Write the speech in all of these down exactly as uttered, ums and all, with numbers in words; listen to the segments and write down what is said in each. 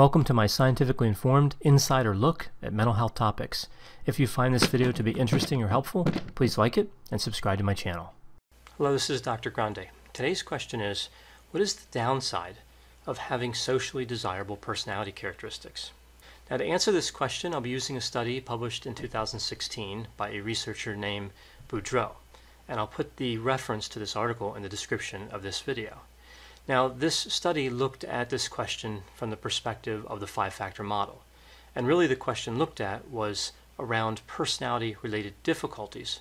Welcome to my scientifically informed insider look at mental health topics. If you find this video to be interesting or helpful, please like it and subscribe to my channel. Hello, this is Doctor Grande. Today's question is, what is the downside of having socially desirable personality characteristics? Now, to answer this question, I'll be using a study published in two thousand sixteen by a researcher named Boudreaux, and I'll put the reference to this article in the description of this video. Now, this study looked at this question from the perspective of the five-factor model, and really the question looked at was around personality-related difficulties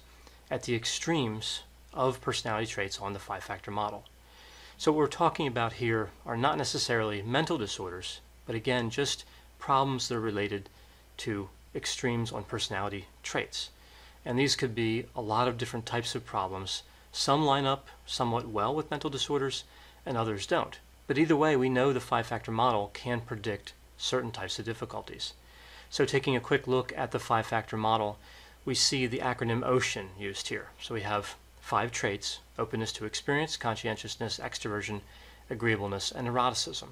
at the extremes of personality traits on the five-factor model. So what we're talking about here are not necessarily mental disorders, but again, just problems that are related to extremes on personality traits. And these could be a lot of different types of problems. Some line up somewhat well with mental disorders, and others don't. But either way, we know the five-factor model can predict certain types of difficulties. So taking a quick look at the five-factor model, we see the acronym OCEAN used here. So we have five traits: openness to experience, conscientiousness, extroversion, agreeableness, and neuroticism.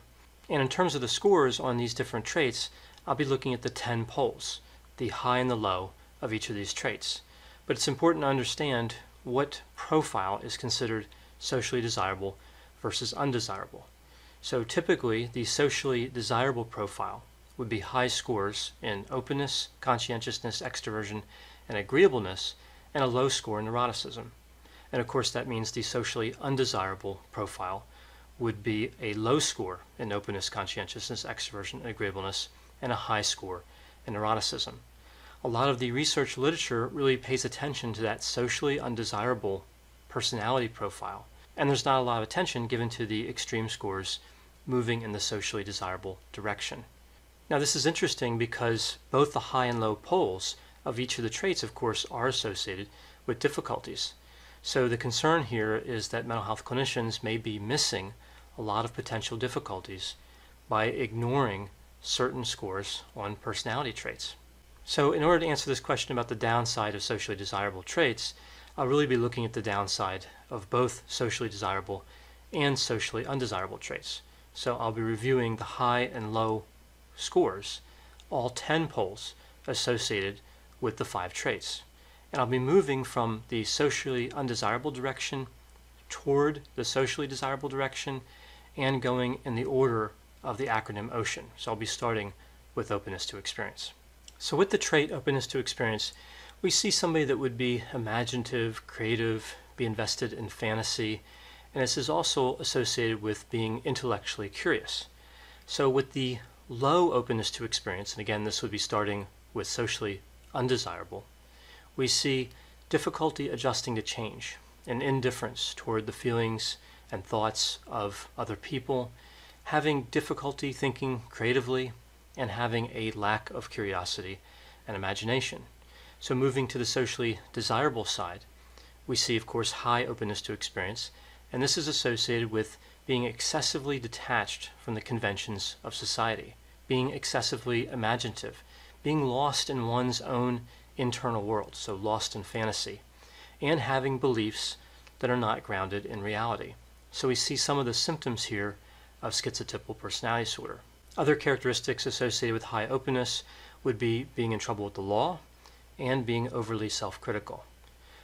And in terms of the scores on these different traits, I'll be looking at the ten poles, the high and the low of each of these traits. But it's important to understand what profile is considered socially desirable versus undesirable. So typically, the socially desirable profile would be high scores in openness, conscientiousness, extroversion, and agreeableness, and a low score in neuroticism. And of course, that means the socially undesirable profile would be a low score in openness, conscientiousness, extroversion, and agreeableness, and a high score in neuroticism. A lot of the research literature really pays attention to that socially undesirable personality profile, and there's not a lot of attention given to the extreme scores moving in the socially desirable direction. Now, this is interesting because both the high and low poles of each of the traits, of course, are associated with difficulties. So the concern here is that mental health clinicians may be missing a lot of potential difficulties by ignoring certain scores on personality traits. So in order to answer this question about the downside of socially desirable traits, I'll really be looking at the downside of both socially desirable and socially undesirable traits. So I'll be reviewing the high and low scores, all ten poles associated with the five traits. And I'll be moving from the socially undesirable direction toward the socially desirable direction and going in the order of the acronym OCEAN. So I'll be starting with openness to experience. So with the trait openness to experience, we see somebody that would be imaginative, creative, be invested in fantasy, and this is also associated with being intellectually curious. So with the low openness to experience, and again this would be starting with socially undesirable, we see difficulty adjusting to change, an indifference toward the feelings and thoughts of other people, having difficulty thinking creatively, and having a lack of curiosity and imagination. So moving to the socially desirable side, we see, of course, high openness to experience, and this is associated with being excessively detached from the conventions of society, being excessively imaginative, being lost in one's own internal world, so lost in fantasy, and having beliefs that are not grounded in reality. So we see some of the symptoms here of schizotypal personality disorder. Other characteristics associated with high openness would be being in trouble with the law, and being overly self-critical.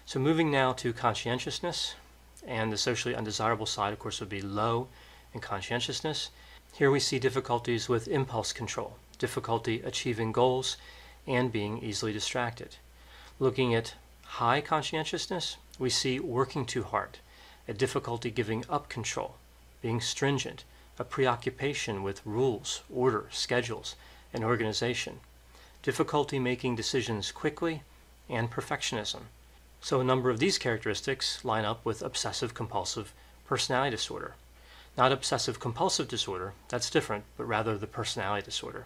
So moving now to conscientiousness, and the socially undesirable side, of course, would be low in conscientiousness. Here we see difficulties with impulse control, difficulty achieving goals, and being easily distracted. Looking at high conscientiousness, we see working too hard, a difficulty giving up control, being stringent, a preoccupation with rules, order, schedules, and organization, difficulty making decisions quickly, and perfectionism. So a number of these characteristics line up with obsessive-compulsive personality disorder. Not obsessive-compulsive disorder, that's different, but rather the personality disorder.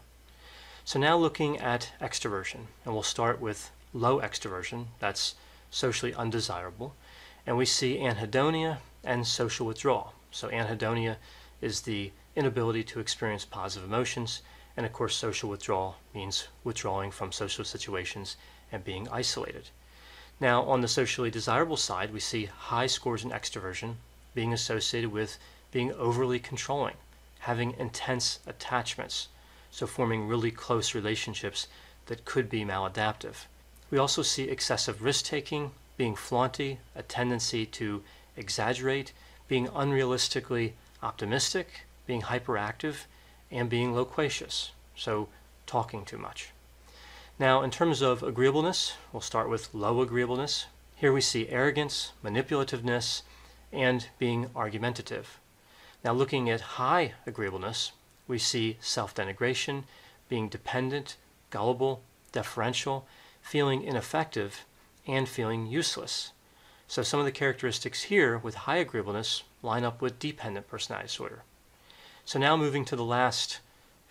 So now looking at extroversion, and we'll start with low extroversion, that's socially undesirable, and we see anhedonia and social withdrawal. So anhedonia is the inability to experience positive emotions, and of course, social withdrawal means withdrawing from social situations and being isolated. Now, on the socially desirable side, we see high scores in extroversion being associated with being overly controlling, having intense attachments, so forming really close relationships that could be maladaptive. We also see excessive risk-taking, being flaunty, a tendency to exaggerate, being unrealistically optimistic, being hyperactive, and being loquacious, so talking too much. Now, in terms of agreeableness, we'll start with low agreeableness. Here we see arrogance, manipulativeness, and being argumentative. Now, looking at high agreeableness, we see self-denigration, being dependent, gullible, deferential, feeling ineffective, and feeling useless. So some of the characteristics here with high agreeableness line up with dependent personality disorder. So now moving to the last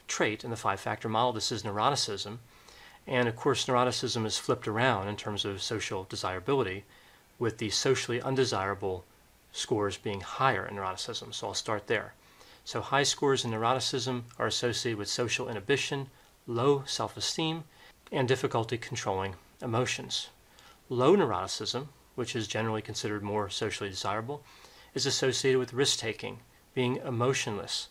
trait in the five-factor model, this is neuroticism. And of course, neuroticism is flipped around in terms of social desirability, with the socially undesirable scores being higher in neuroticism. So I'll start there. So high scores in neuroticism are associated with social inhibition, low self-esteem, and difficulty controlling emotions. Low neuroticism, which is generally considered more socially desirable, is associated with risk-taking, being emotionless,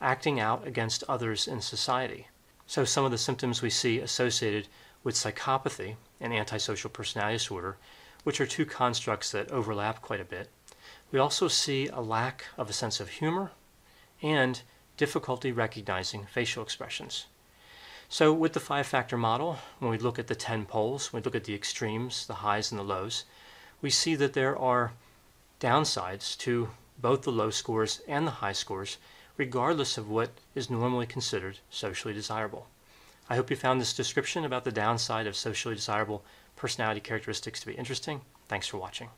acting out against others in society. So some of the symptoms we see associated with psychopathy and antisocial personality disorder, which are two constructs that overlap quite a bit. We also see a lack of a sense of humor and difficulty recognizing facial expressions. So with the five-factor model, when we look at the ten poles, when we look at the extremes, the highs and the lows, we see that there are downsides to both the low scores and the high scores, regardless of what is normally considered socially desirable. I hope you found this description about the downside of socially desirable personality characteristics to be interesting. Thanks for watching.